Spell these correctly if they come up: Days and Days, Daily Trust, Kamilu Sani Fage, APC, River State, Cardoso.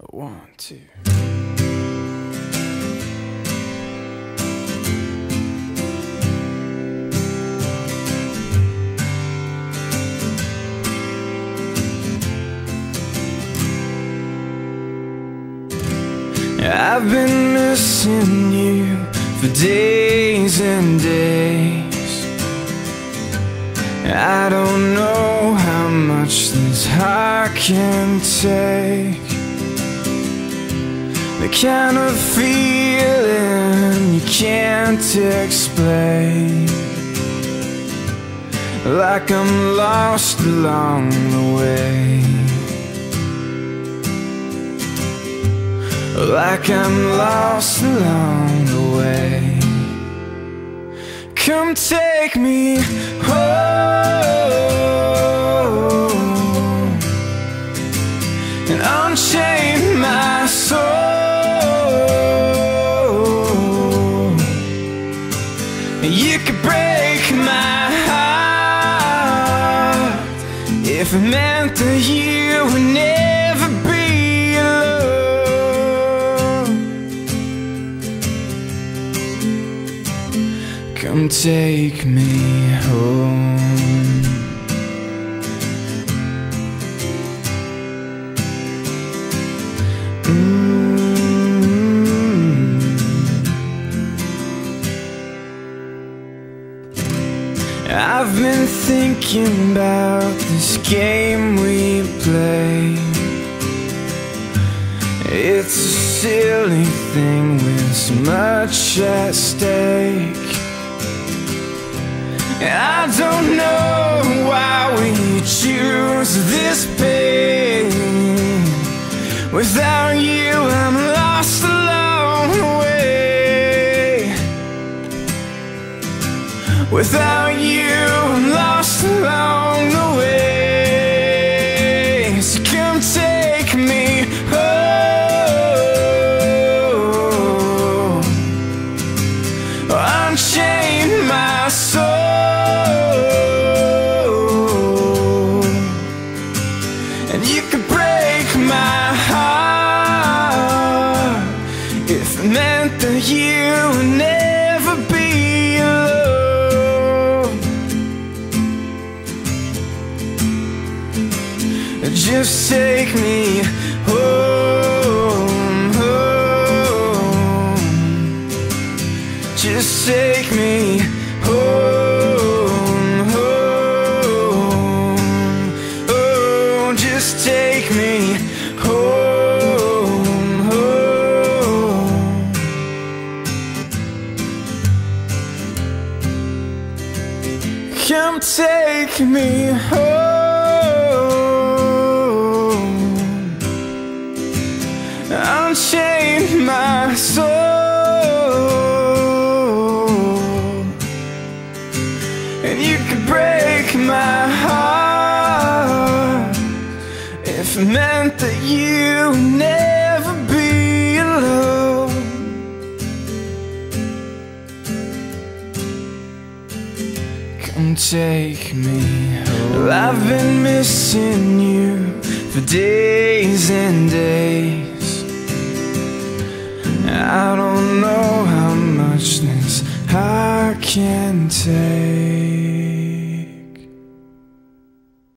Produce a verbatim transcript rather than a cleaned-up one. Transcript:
One, two. I've been missing you for days and days. I don't know how much this heart can take. The kind of feeling you can't explain. Like I'm lost along the way. Like I'm lost along the way. Come take me home and unchain my soul. You could break my heart if it meant that you would never be alone. Come take me home. I've been thinking about this game we play. It's a silly thing with so much at stake. I don't know why we choose this pain. Without you, I'm lost along the way. Without you, along the way, so come take me home, unchain my soul, and you could break my heart if it meant that you would never. Just take me home, home. Just take me home, home. Oh, just take me home, home. Come take me home. Unchain my soul, and you could break my heart if it meant that you would never be alone. Come take me home. I've been missing you for days and days. I don't know how much this heart can take.